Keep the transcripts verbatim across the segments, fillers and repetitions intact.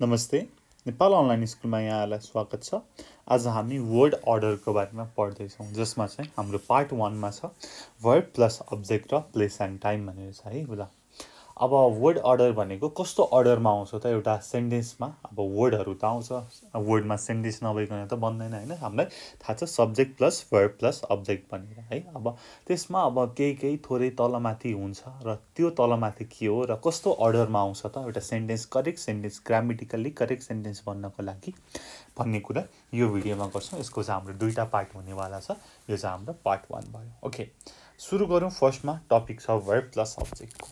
नमस्ते नेपाल अनलाइन स्कुलमा यहाँहरुलाई स्वागत छ। आज हामी वर्ड अर्डर को बारेमा पढ्दै छौं, जसमा चाहिँ हाम्रो पार्ट एक मा छ वर्ड प्लस अब्जेक्ट र प्लेस एन्ड टाइम भनेर छ है। बुझा अब वर्ड अर्डर भनेको कस्तो अर्डरमा आउँछ त? एउटा सेन्टेन्समा अब वर्डहरु त आउँछ, वर्डमा सेन्टेन्स नभइकन त बन्दैन हैन। हामीलाई थाहा छ subject plus verb plus object भनेर है। अब त्यसमा अब केही केही थोरै तलमाथि हुन्छ र त्यो तलमाथि के हो र कस्तो अर्डरमा आउँछ त एउटा sentence, correct sentence, grammatically correct sentence भन्नको लागि भन्ने कुरा यो भिडियोमा गर्छौं। यसको चाहिँ हाम्रो दुईटा पार्ट हुनेवाला छ, यो चाहिँ हाम्रो पार्ट एक भयो। ओके, सुरु गरौँ। फर्स्टमा टपिक छ वर्ब प्लस अब्जेक्टको।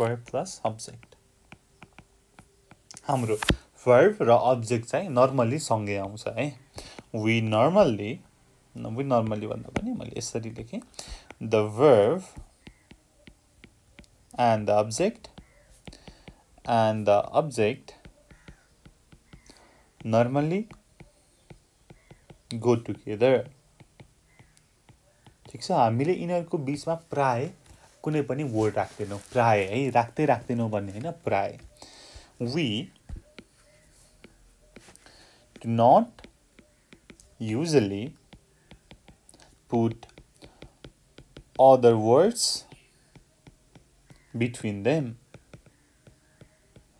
वर्ब प्लस अब्जेक्ट, हाम्रो वर्ब र अब्जेक्ट चाहिँ नर्मली सँगै आउँछ है। वी नर्मल्ली वी नर्मल्ली भन्दा पनि मैले यसरी लेखेँ, the verb and the object and the object normally go together. ठिक छ, हामीले यिनीहरूको बिचमा प्राय कुनै पनि वर्ड राख्दैनौं, प्राय है, राख्दै राख्दैनौं भन्ने हैन, प्राय। We do not usually put other words between them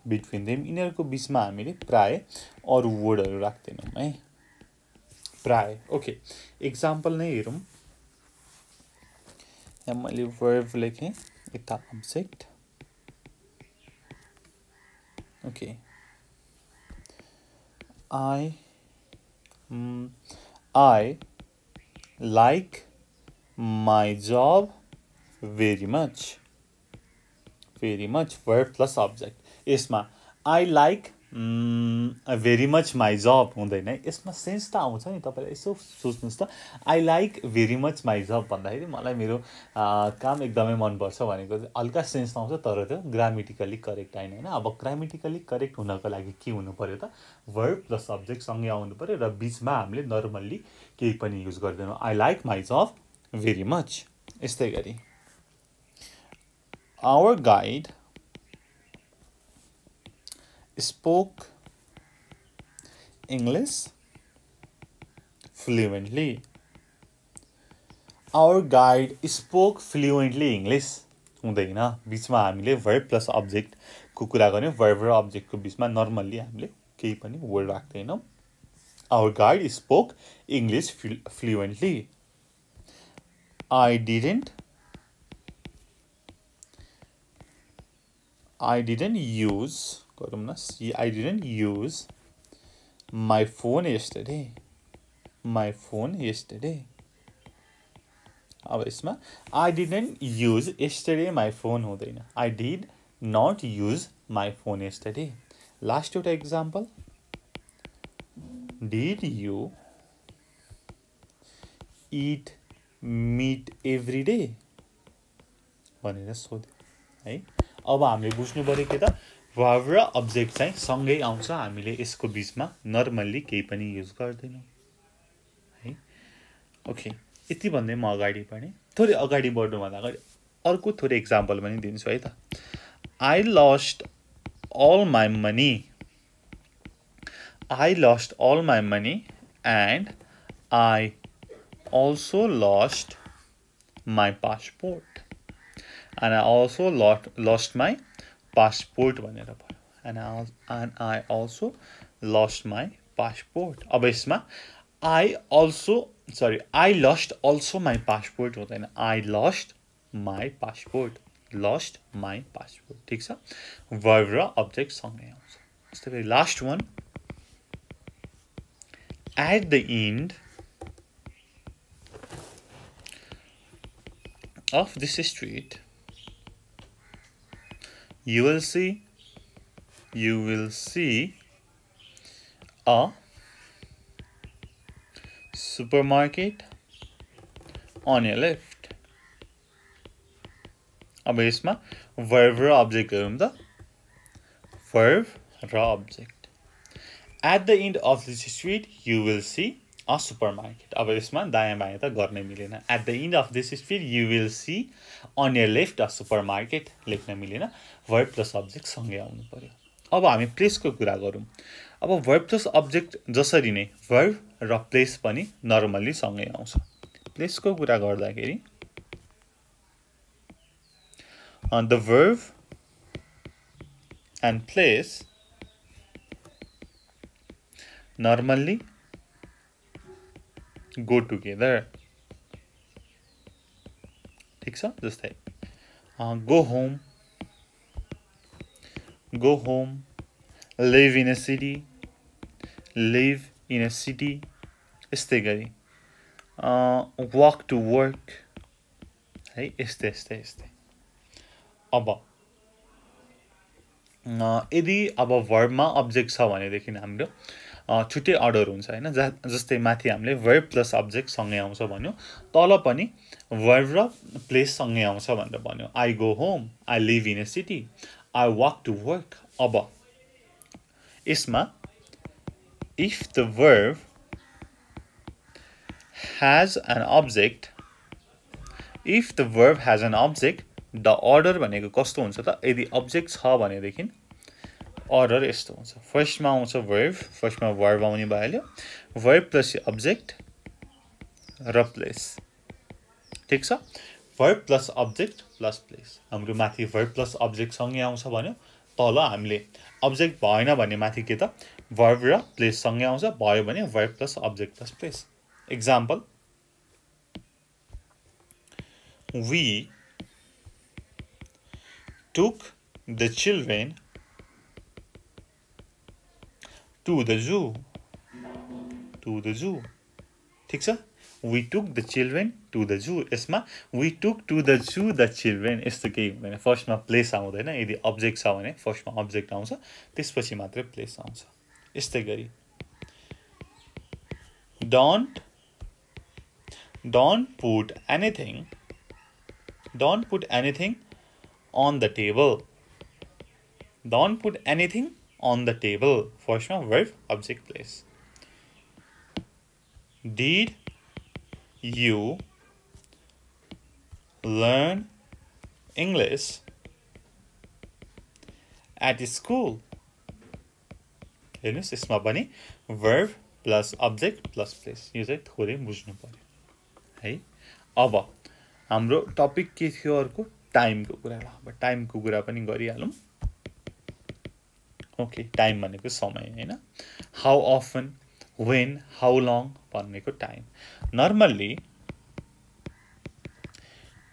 between them यिनीहरुको बीचमा हामीले प्राय अरु वर्डहरु राख्दैनौं है, प्राय। ओके, एक्जाम्पल नै हेरौं। यहाँ मैले वर्ब लेखेँ, यता object. Okay, I I like my job very much very much verb plus object. यसमा I like very much my job हुँदैन, यसमा सेन्स त आउँछ नि। तपाईँले यसो सोच्नुहोस् त, I like very much my job भन्दाखेरि मलाई मेरो काम एकदमै मनपर्छ भनेको हल्का सेन्स आउँछ, तर त्यो ग्रामेटिकली करेक्ट होइन हैन। अब ग्रामेटिकली करेक्ट हुनको लागि के हुनु पर्यो त? वर्ब प्लस अब्जेक्ट सँगै आउनु पर्यो र बिचमा हामीले नर्मल्ली केही पनि युज गर्दैनौँ। I like my job very much. यस्तै गरी our guide spoke English fluently. Our guide spoke fluently English हुँदैन। बिचमा हामीले verb plus object को कुरा गर्ने, verb र object को बिचमा नर्मल्ली हामीले केही पनि वर्ड राख्दैनौँ। Our guide spoke English fluently. I didn't I didn't use See, I didn't use my phone yesterday. My phone yesterday. I didn't use yesterday my phone. I did not use my phone yesterday. Last example. Did you eat meat every day? अब हामीले बुझ्नु पर्यो के त verb र object चाहिँ सँगै आउँछ, हामीले यसको बीचमा नर्मल्ली केही पनि युज गर्दैनौँ है। ओके, यति भन्दै म अगाडि बढ्ने। थोरै अगाडि बढ्नु भन्दा अगाडि अर्को थोरै एक्जाम्पल पनि दिन्छु है त। I lost all my money I lost all my money and I also lost my passport and I also lost lost my passport भनेर भयो। And and I also lost my passport. अब यसमा I also sorry I lost also my passport हुँदैन, I lost my passport lost my passport. ठिक छ, verb र object सँगै आउँछ। त्यस्तै गरी last one, at the end of this street You will see, you will see a supermarket on your left. अब यसमा verb र object गरौँ त, verb र object. At the end of this street, you will see a supermarket. अब यसमा दायाँ बायाँ त गर्न मिलेन। At the end of this street, you will see on your left a supermarket लेख्न मिलेन, verb plus object सँगै आउनु पर्यो। अब हामी प्लेस को कुरा गरौं अब वर्ब प्लस अब्जेक्ट जसरी नै वर्ब र प्लेस पनि नर्मली सँगै आउँछ प्लेस को कुरा गर्दाखेरि the verb and place normally go together. ठीक सा जस्तै go home, go home, live in a city, live in a city. यस्तै गरी walk to work. है यस्तै यस्तै यस्तै अब यदि अब verb मा object छ भनेदेखि हाम्रो छुट्टै अर्डर हुन्छ हैन जस्तै माथि हामीले verb plus object सँगै आउँछ भन्यो तल पनि verb र place सँगै आउँछ भनेर भन्यो I go home I live in a city I walk to work अब यसमा if the verb has an object if the verb has an object The order भनेको कस्तो हुन्छ त यदि object छ भने देखिन order यस्तो हुन्छ first मा आउँछ verb first मा verb आउने भएल्यो verb plus object र place ठीक छ verb plus object plus place हाम्रो माथि verb plus object सँगै आउँछ भन्यो तल हामीले object भएन भने माथि के त verb र place सँगै आउँछ भयो भने verb plus object plus place example we Took the children to the zoo. To the zoo. ठीक सा? We took the children to the zoo. इसमें we took to the zoo the children. इस तो क्या होता है? First में place आऊँ तो है ना? यदि object आऊँ ना? First में object आऊँ सा. तीस पच्ची मात्रे place आऊँ सा. इस तो करी. Don't don't put anything. Don't put anything. On the table. Don't put anything on the table. First one, verb, object, place. Did you learn English at school? हेर्नुस् यसमा पनि verb plus object plus place. यो चाहिँ थोरै बुझ्नु पर्यो है अब हाम्रो टपिक के थियो अर्को टाइम को कुरा ला अब टाइम को कुरा पनि गरिहालौं ओके टाइम भनेको समय हैन how often when how long भन्नेको टाइम नर्मली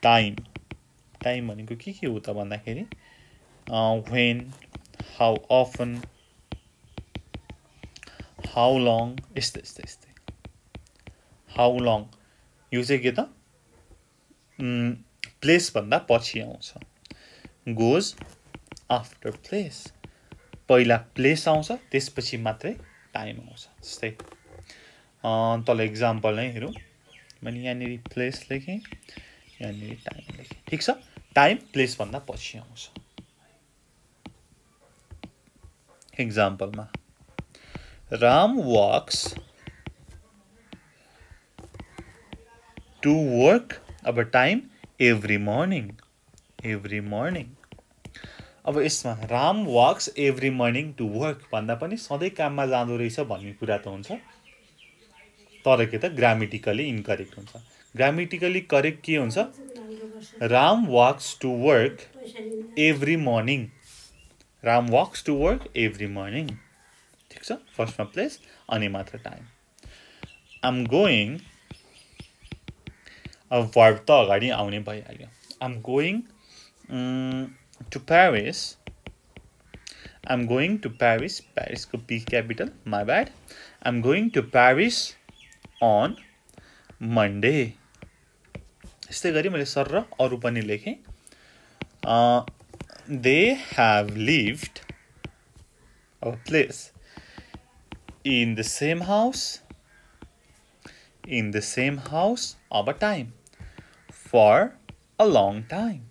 टाइम टाइम भनेको के के हो त भन्दाखेरि when how often how long यस्तै यस्तै यस्तै हाउ लङ यो चाहिँ के त Place भन्दा पछि आउँछ goes after place पहिला place आउँछ त्यसपछि मात्रै time आउँछ जस्तै तल एक्जाम्पल नै हेरौँ मैले यहाँ नि place लेखेँ यहाँ नि time लेखेँ ठीक छ time place भन्दा पछि आउँछ एक्जाम्पलमा Ram walks to work अब time Every morning, every morning. अब इसमें Ram walks every morning to work. भन्दा पनि सधैँ काममा जाँदो रहेछ भन्ने कुरा त हुन्छ तर के त grammatically incorrect हुन्छ Grammatically correct के हुन्छ Ram walks to work every morning. Ram walks to work every morning. ठीक छ फर्स्टमा place अनि मात्र time. I'm going. अब verb त अगाडि आउने भइहाल्यो I'm going um, to Paris I'm going to Paris Paris को P capital my bad I'm going to Paris on Monday यस्तै गरी मैले सर र अरु पनि लेखेँ they have lived our place in the same house in the same house of a time For a long time.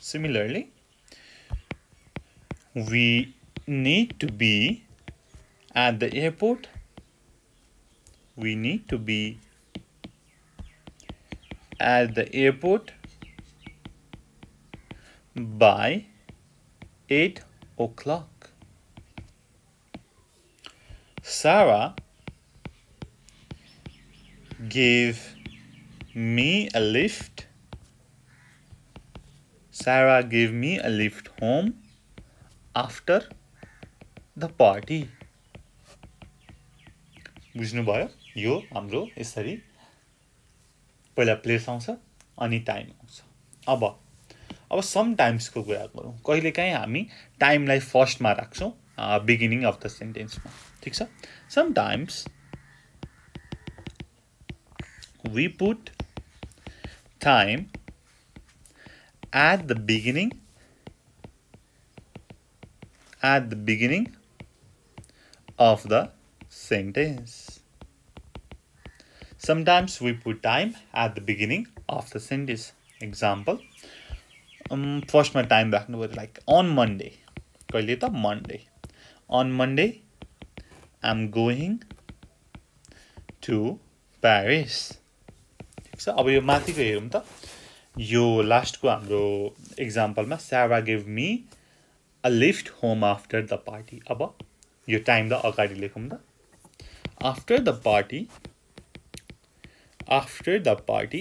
Similarly, we need to be at the airport. We need to be at the airport by eight o'clock. Sarah gave me a lift. Sarah gave me a lift home after the party. बुझ्नु भयो यो हाम्रो यसरी पहिला place आउँछ अनि time आउँछ. अब अब समटाइम्स को कुरा गरौँ. कहिले काहीँ हामी टाइमलाई फर्स्ट मा राख्छौं बिगिनिङ अफ द सेन्टेन्स मा. ठीक छ. Sometimes we put time at the beginning at the beginning of the sentence. Sometimes we put time at the beginning of the sentence. Example, um, first my time back over like on Monday. Monday. On Monday, I'm going to Paris. So, अब यो माथि को हेरौं त. यो last को हाम्रो example मा Sarah gave me a lift home after the party. अब यो time द अगाडि लेखौं त. After the party, after the party,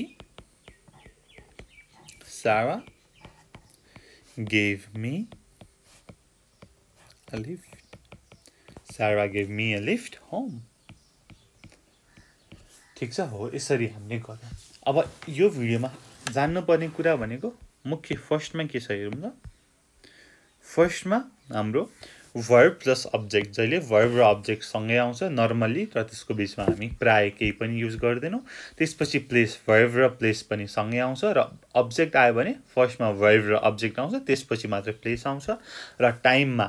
Sarah gave me a lift. Sarah gave me a lift home. ठीक छ. हो यसरी हामीले गर्यौं. अब यो भिडियोमा जान्नुपर्ने कुरा भनेको मुख्य फर्स्टमा के छ हेरौं त. फर्स्टमा हाम्रो verb plus object. जहिले verb र object सँगै आउँछ नर्मली र त्यसको बीचमा हामी प्राय केही पनि युज गर्दैनौं. त्यसपछि place verb र place पनि सँगै आउँछ र object आयो भने फर्स्टमा verb र object आउँछ त्यसपछि मात्र place आउँछ. र टाइम मा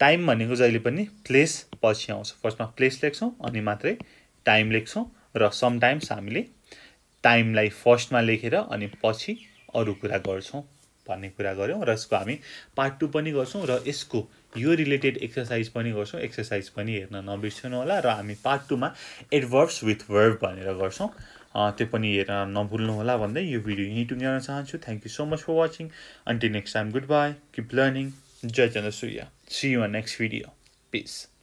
टाइम भनेको जहिले पनि place पछि आउँछ. फर्स्टमा place लेख्छौं अनि मात्रै टाइम लेख्छौं र समटाइम्स हामीले टाइम लाई फर्स्टमा लेखेर अनि पछि अरु कुरा गर्छौं भन्ने कुरा गर्यौं. र यसको हामी पार्ट टू पनि गर्छौं र यसको यो रिलेटेड एक्सरसाइज पनि गर्छौं. एक्सरसाइज पनि हेर्न नबिर्सनु होला र हामी पार्ट टू मा एडभर्ब्स विथ वर्ब भनेर गर्छौं. त्यो पनि हेर्न नभुल्नु होला भन्दै यो भिडियो यही टुङ्ग्याउन चाहन्छु. Thank you so much for watching. Until next time goodbye. Keep learning. जय चन्द्रसूर्य. See you in next video. Piece.